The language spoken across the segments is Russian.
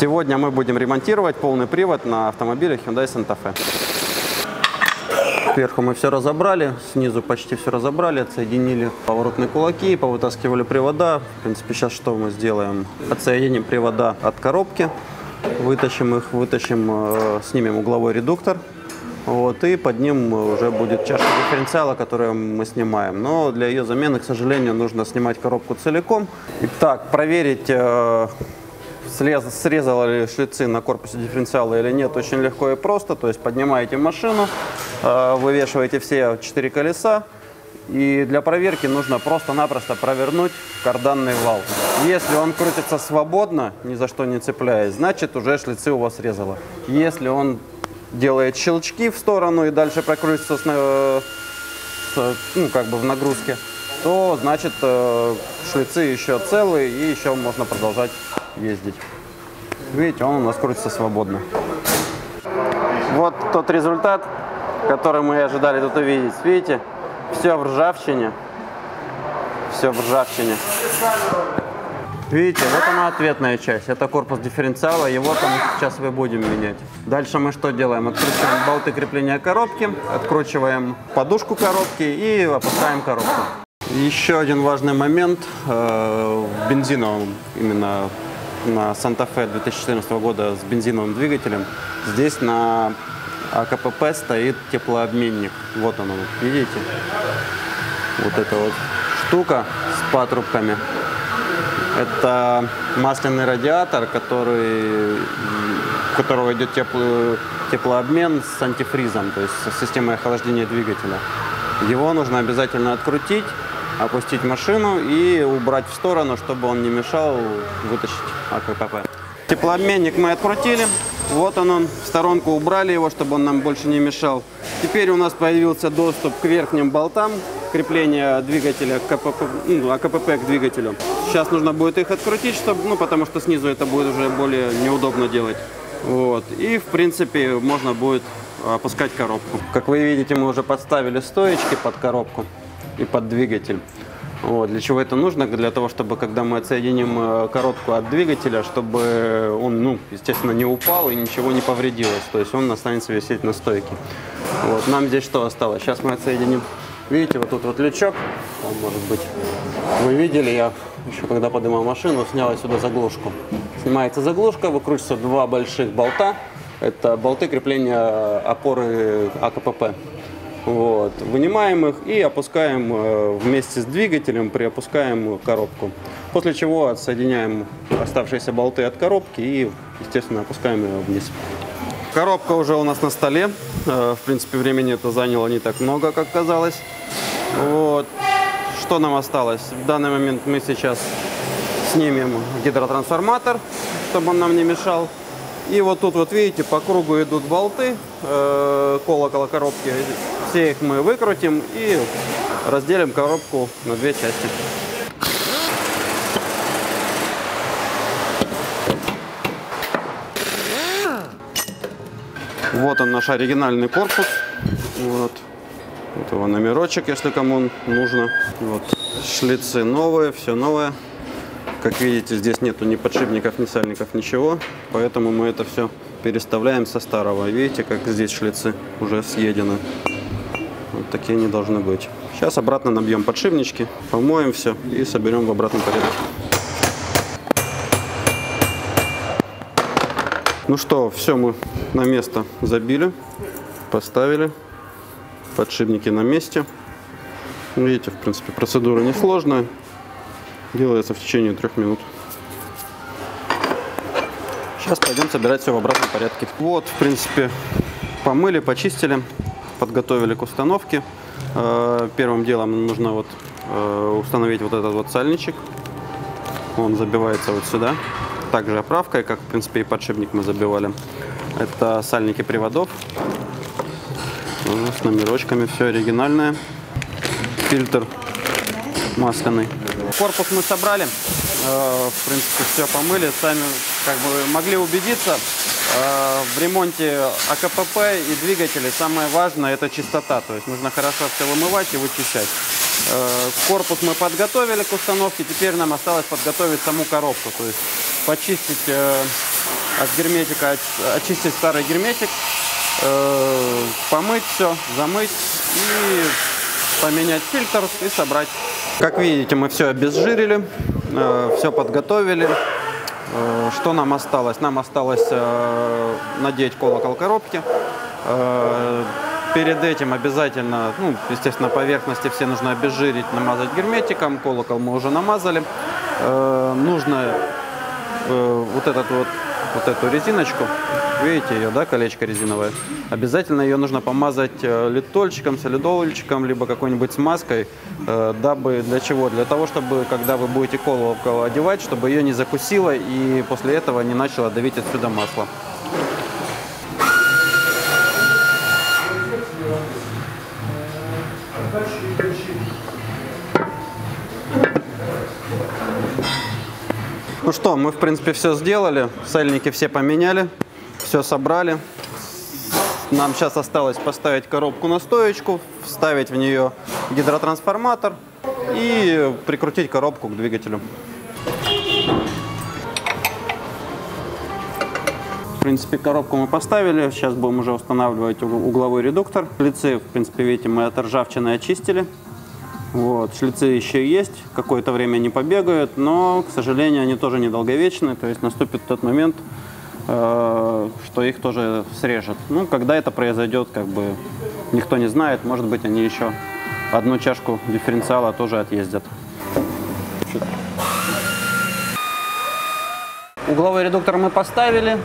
Сегодня мы будем ремонтировать полный привод на автомобиле Hyundai Santa Fe. Сверху мы все разобрали, снизу почти все разобрали, отсоединили поворотные кулаки, повытаскивали привода. В принципе, сейчас что мы сделаем? Отсоединим привода от коробки, вытащим их, снимем угловой редуктор. Вот, и под ним уже будет чаша дифференциала, которую мы снимаем. Но для ее замены, к сожалению, нужно снимать коробку целиком. Итак, проверить, срезала ли шлицы на корпусе дифференциала или нет, очень легко и просто. То есть поднимаете машину, вывешиваете все 4 колеса. И для проверки нужно просто-напросто провернуть карданный вал. Если он крутится свободно, ни за что не цепляясь, значит уже шлицы у вас срезало. Если он делает щелчки в сторону и дальше прокрутится в нагрузке, то значит шлицы еще целые и еще можно продолжать ездить. Видите, он у нас крутится свободно. Вот тот результат, который мы ожидали тут увидеть. Видите, все в ржавчине. Все в ржавчине. Видите, вот она ответная часть, это корпус дифференциала, его там сейчас мы будем менять. Дальше мы что делаем? Откручиваем болты крепления коробки, откручиваем подушку коробки и опускаем коробку. Еще один важный момент в бензиновом, именно на Санта Фе 2014 года с бензиновым двигателем, здесь на АКПП стоит теплообменник. Вот он, видите? Вот эта вот штука с патрубками. Это масляный радиатор, у которого идет теплообмен с антифризом, то есть с системой охлаждения двигателя. Его нужно обязательно открутить, опустить машину и убрать в сторону, чтобы он не мешал вытащить АКПП. Теплообменник мы открутили, вот он, в сторонку убрали его, чтобы он нам больше не мешал. Теперь у нас появился доступ к верхним болтам крепления двигателя АКПП к двигателю. Сейчас нужно будет их открутить, чтобы, потому что снизу это будет уже более неудобно делать. Вот. И, в принципе, можно будет опускать коробку. Как вы видите, мы уже подставили стоечки под коробку и под двигатель. Вот. Для чего это нужно? Для того, чтобы, когда мы отсоединим коробку от двигателя, чтобы он, естественно, не упал и ничего не повредилось. То есть он останется висеть на стойке. Вот. Нам здесь что осталось? Сейчас мы отсоединим. Видите, вот тут вот лючок. Он, может быть, вы видели, я еще когда поднимал машину, снял сюда заглушку. Снимается заглушка, выкручиваются два больших болта. Это болты крепления опоры АКПП. Вот. Вынимаем их и опускаем вместе с двигателем, приопускаем коробку. После чего отсоединяем оставшиеся болты от коробки и, естественно, опускаем ее вниз. Коробка уже у нас на столе. В принципе, времени это заняло не так много, как казалось. Вот. Что нам осталось? В данный момент мы сейчас снимем гидротрансформатор, чтобы он нам не мешал. И вот тут, вот видите, по кругу идут болты колокола коробки. Все их мы выкрутим и разделим коробку на две части. Вот он, наш оригинальный корпус. Вот. Вот его номерочек, если кому нужно. Вот. Шлицы новые, все новое. Как видите, здесь нету ни подшипников, ни сальников, ничего. Поэтому мы это все переставляем со старого. Видите, как здесь шлицы уже съедены. Вот такие они должны быть. Сейчас обратно набьем подшипнички, помоем все и соберем в обратном порядке. Ну что, все мы на место забили, поставили. Подшипники на месте. Видите, в принципе, процедура несложная. Делается в течение 3 минут. Сейчас пойдем собирать все в обратном порядке. Вот, в принципе, помыли, почистили, подготовили к установке. Первым делом нужно установить вот этот вот сальничек. Он забивается вот сюда. Также оправкой, как, в принципе, и подшипник мы забивали. Это сальники приводов. С номерочками, все оригинальное. Фильтр масляный. Корпус мы собрали, в принципе, все помыли. Сами как бы могли убедиться, в ремонте АКПП и двигателей самое важное — это чистота. То есть нужно хорошо все вымывать и вычищать. Корпус мы подготовили к установке, теперь нам осталось подготовить саму коробку. То есть почистить от герметика, очистить старый герметик, помыть все, замыть и поменять фильтр и собрать. Как видите, мы все обезжирили, все подготовили. Что нам осталось? Нам осталось надеть колокол коробки. Перед этим обязательно, естественно, поверхности все нужно обезжирить, намазать герметиком. Колокол мы уже намазали. Нужно вот эту резиночку, видите ее, да, колечко резиновое. Обязательно ее нужно помазать литольчиком, солидолочком, либо какой-нибудь смазкой. Дабы для чего? Для того, чтобы, когда вы будете колокол одевать, чтобы ее не закусило и после этого не начало давить отсюда масло. Ну что, мы в принципе все сделали, сальники все поменяли, все собрали. Нам сейчас осталось поставить коробку на стоечку, вставить в нее гидротрансформатор и прикрутить коробку к двигателю. В принципе, коробку мы поставили, сейчас будем уже устанавливать угловой редуктор. Шлицы, в принципе, видите, мы от ржавчины очистили. Вот, шлицы еще есть, какое-то время они побегают, но, к сожалению, они тоже недолговечны, то есть наступит тот момент, что их тоже срежет. Ну, когда это произойдет, как бы никто не знает, может быть, они еще одну чашку дифференциала тоже отъездят. Угловой редуктор мы поставили,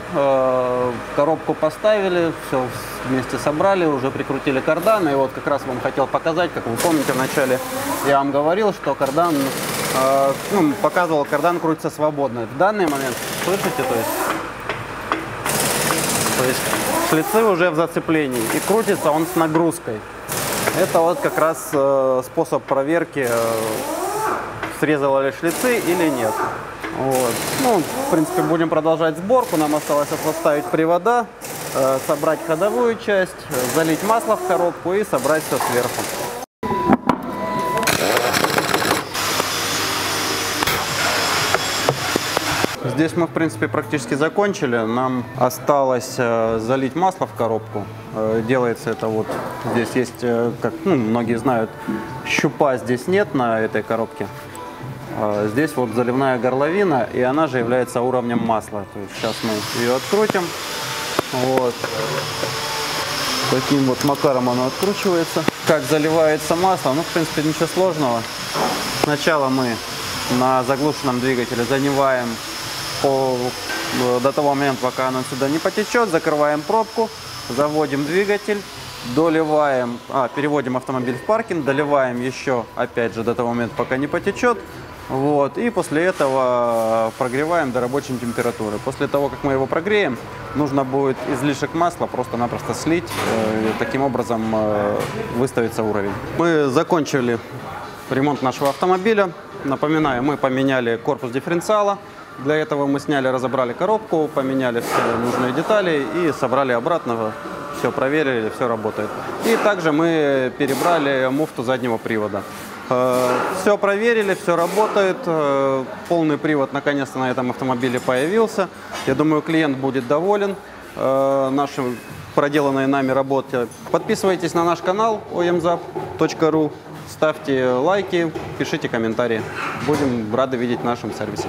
коробку поставили, все вместе собрали, уже прикрутили кардан. И вот как раз вам хотел показать, как вы помните, вначале я вам говорил, что кардан, показывал, кардан крутится свободно. В данный момент, слышите, то есть шлицы уже в зацеплении и крутится он с нагрузкой. Это вот как раз способ проверки, срезала ли шлицы или нет. Вот. Ну, в принципе, будем продолжать сборку. Нам осталось поставить привода, собрать ходовую часть, залить масло в коробку и собрать все сверху. Здесь мы, в принципе, практически закончили. Нам осталось залить масло в коробку. Делается это вот здесь есть, как многие знают, щупа здесь нет на этой коробке. Здесь вот заливная горловина, и она же является уровнем масла. То есть сейчас мы ее открутим. Вот. Таким вот макаром она откручивается. Как заливается масло? Ну, в принципе, ничего сложного. Сначала мы на заглушенном двигателе заливаем до того момента, пока оно сюда не потечет. Закрываем пробку, заводим двигатель. Доливаем, переводим автомобиль в паркинг, доливаем еще, опять же, до того момента, пока не потечет. Вот, и после этого прогреваем до рабочей температуры. После того, как мы его прогреем, нужно будет излишек масла просто-напросто слить. Таким образом выставится уровень. Мы закончили ремонт нашего автомобиля. Напоминаю, мы поменяли корпус дифференциала. Для этого мы сняли, разобрали коробку, поменяли все нужные детали и собрали обратно. Все проверили, все работает. И также мы перебрали муфту заднего привода. Все проверили, все работает. Полный привод наконец-то на этом автомобиле появился. Я думаю, клиент будет доволен нашей проделанной нами работой. Подписывайтесь на наш канал oem-zap.ru, ставьте лайки, пишите комментарии. Будем рады видеть в нашем сервисе.